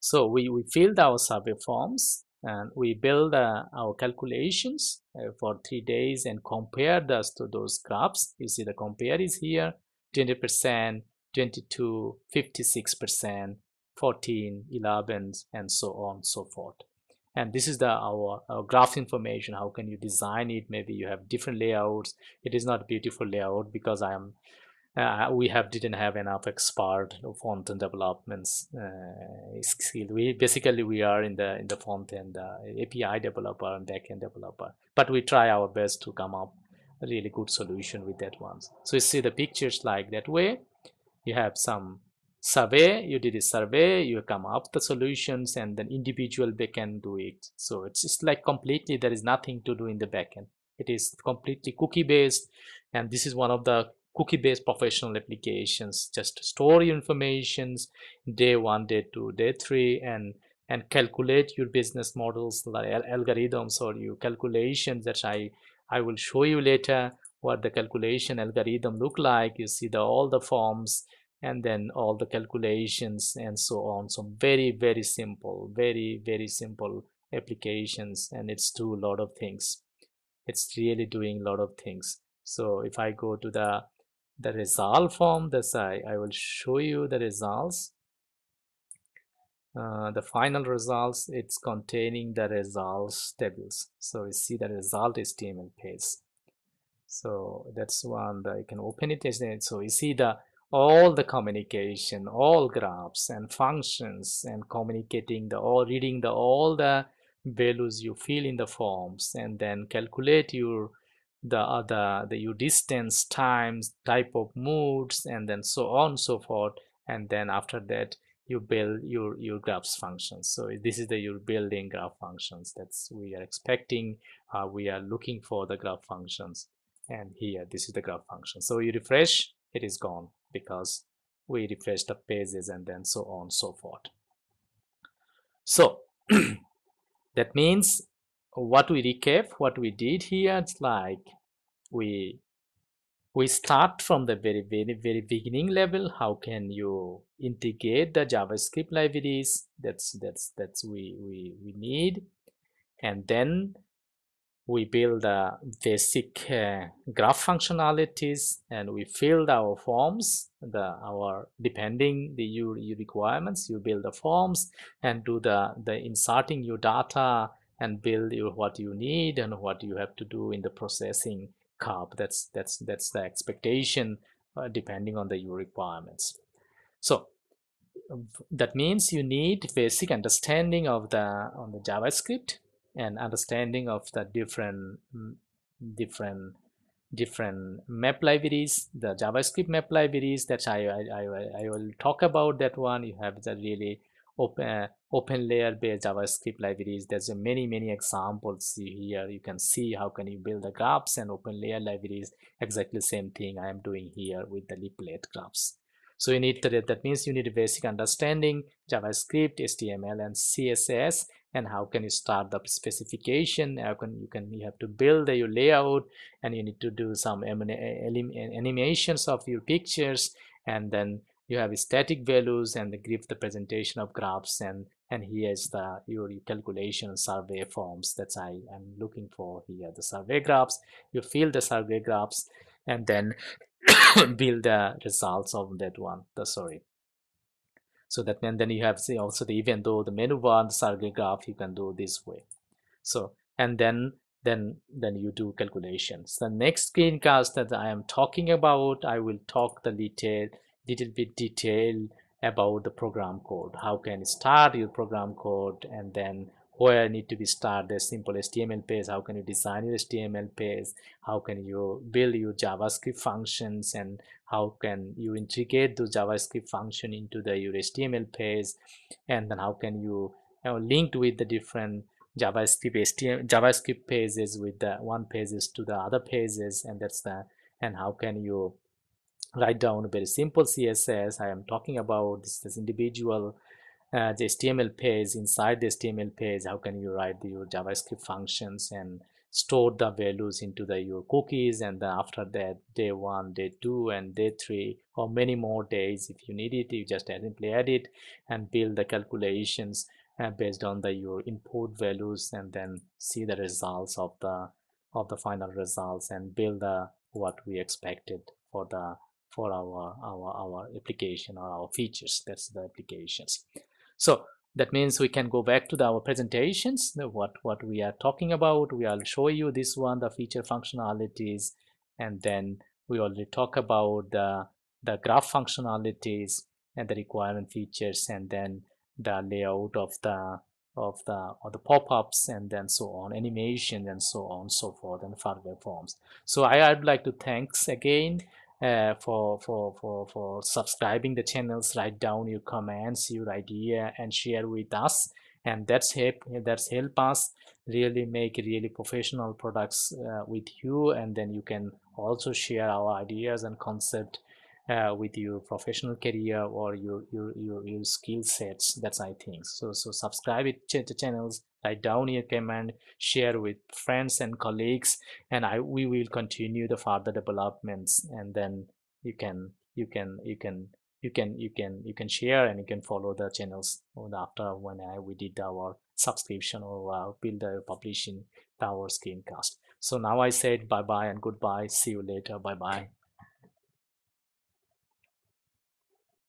So we filled our survey forms and we build our calculations for 3 days and compared us to those graphs. You see the compare is here, 20%, 22%, 56%, 14%, 11%, and so on and so forth. And this is our graph information. How can you design it? Maybe you have different layouts. It is not a beautiful layout because we didn't have enough expert front-end developments skill. We are in the front-end API developer and back-end developer, but we try our best to come up a really good solution with that one. So you see the pictures like that way. You have some survey, you did a survey, you come up the solutions, and then individual backend do it. So it's just like completely there is nothing to do in the backend. It is completely cookie based, and this is one of the cookie based professional applications. Just store your informations day 1, day 2, day 3 and calculate your business models, algorithms or your calculations that I will show you later what the calculation algorithm look like. You see all the forms and then all the calculations and so on. So very, very simple, very, very simple applications, and it's do a lot of things. It's really doing a lot of things. So if I go to the result form, I will show you the results, the final results. It's containing the results tables. So you see the result HTML page. So that's one that you can open it. So you see all the communication, all graphs and functions, and communicating reading all the values you fill in the forms, and then calculate your distance, times, type of modes, and then so on so forth. And then after that you build your graphs functions. So this is your building graph functions that's we are expecting. We are looking for the graph functions, and here this is the graph function. So you refresh, it is gone because we refresh the pages and then so on so forth. So that means what we recap, what we did here, it's like we start from the very, very, very beginning level. How can you integrate the JavaScript libraries? That's we need, and then we build the basic graph functionalities, and we filled our forms, depending your requirements. You build the forms and do the inserting your data and build what you need and what you have to do in the processing curve. That's the expectation depending on your requirements. So that means you need basic understanding of the JavaScript, and understanding of the different map libraries, the JavaScript map libraries that I will talk about that one. You have the really open layer based JavaScript libraries. There's many examples here. You can see how can you build the graphs and open layer libraries. Exactly same thing I am doing here with the Leaflet graphs. So you need that means you need a basic understanding JavaScript, HTML, and CSS. And how can you start the specification? How can you have to build your layout, and you need to do some animations of your pictures, and then you have static values and give the presentation of graphs, and here is your calculation survey forms that I am looking for here. The survey graphs, you fill the survey graphs, and then build the results of that one. So that means then you have also even though the menu bar, the survey graph, you can do this way. So and then you do calculations. The next screencast that I am talking about, I will talk the little bit detail about the program code. How can you start your program code, and then where need to be started the simple HTML page. How can you design your HTML page? How can you build your JavaScript functions, and how can you integrate the JavaScript function into your HTML page? And then how can you link with the different JavaScript pages with the one pages to the other pages, and how can you write down a very simple CSS? I am talking about this individual the HTML page. Inside the HTML page, how can you write your JavaScript functions, and store the values into your cookies, and then after that day 1, day 2, and day 3, or many more days if you need it, you just simply add it and build the calculations based on your input values, and then see the results of the final results and build what we expected for our application or our features. That's the applications. So that means we can go back to our presentations. What we are talking about, we will show you this one, the feature functionalities, and then we already talk about the graph functionalities and the requirement features, and then the layout of the pop-ups, and then so on, animation, and so on, so forth, and further forms. So I'd like to thanks again for subscribing the channels. Write down your comments, your idea, and share with us, and that's help us really make really professional products with you. And then you can also share our ideas and concept with your professional career or your skill sets. That's I think so. So subscribe it to channels, write down your comment, share with friends and colleagues, and we will continue the further developments. And then you can share, and you can follow the channels after when we did our subscription or build our publishing our screencast. So now I said bye bye and goodbye. See you later. Bye bye.